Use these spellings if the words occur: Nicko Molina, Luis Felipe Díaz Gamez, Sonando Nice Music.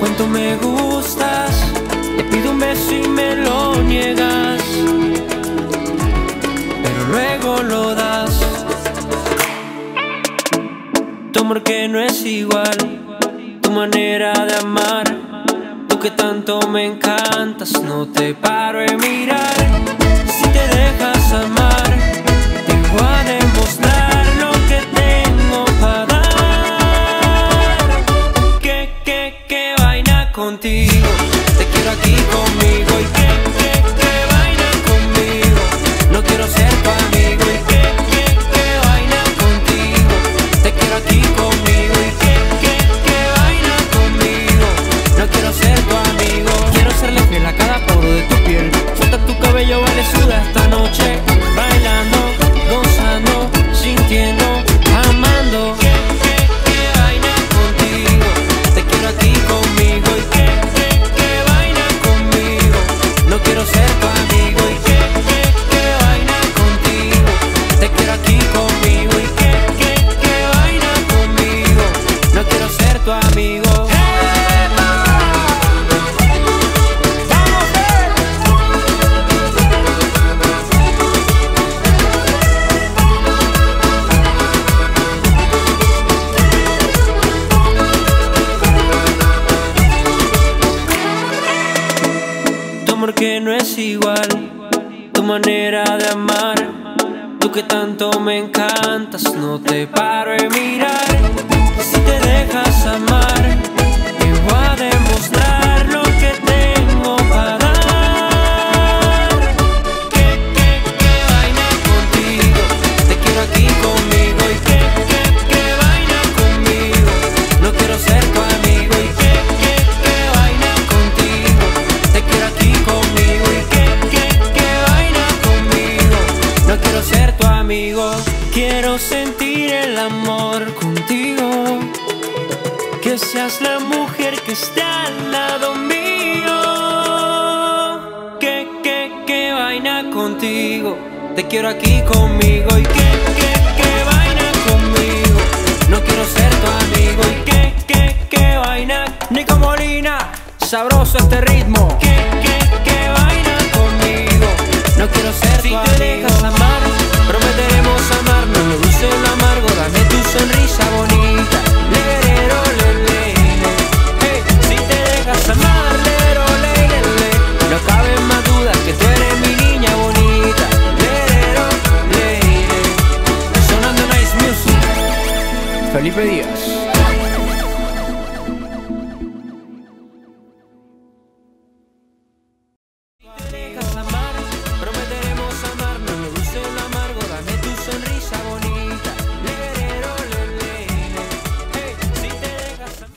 cuánto me gustas. Te pido un beso y me lo niegas, pero luego lo das. Tu amor que no es igual, tu manera de amar, tú que tanto me encantas, no te paro de mirar. Si te dejas amar, te voy a demostrar lo que tengo para dar. Que vaina contigo, te quiero aquí conmigo. Y que vaina conmigo, no quiero ser tu amigo. Y que vaina contigo, te quiero aquí conmigo. Y que vaina conmigo, no quiero ser tu amigo. Quiero serle fiel a cada poro de tu piel. Suelta tu cabello, vale, suda esta noche. Bailando, gozando, sintiendo, amando. Que vaina contigo, te quiero aquí conmigo. Y que vaina conmigo, no quiero ser tu amigo. Y que vaina contigo, te quiero aquí conmigo. Y que vaina conmigo, no quiero ser tu amigo. Que no es igual tu manera de amar, tú que tanto me encantas, no te paro de mirar. Si te dejas amar, te voy a demostrar lo que tengo para dar. Que vaina contigo, te quiero aquí conmigo. Y que vaina conmigo, no quiero ser tu amigo. Y quiero ser tu amigo, quiero sentir el amor contigo, que seas la mujer que está al lado mío. Que vaina contigo, te quiero aquí conmigo. Y que vaina conmigo, no quiero ser tu amigo. Y que vaina, Nicko Molina, sabroso este ritmo. Que vaina conmigo, no quiero ser tu amigo. Sonrisa bonita, leerero, lele, hey. Si te dejas amar, lero, lele, le. No cabe más duda que tú eres mi niña bonita, leerero, lele. Sonando Nice Music, Felipe Díaz.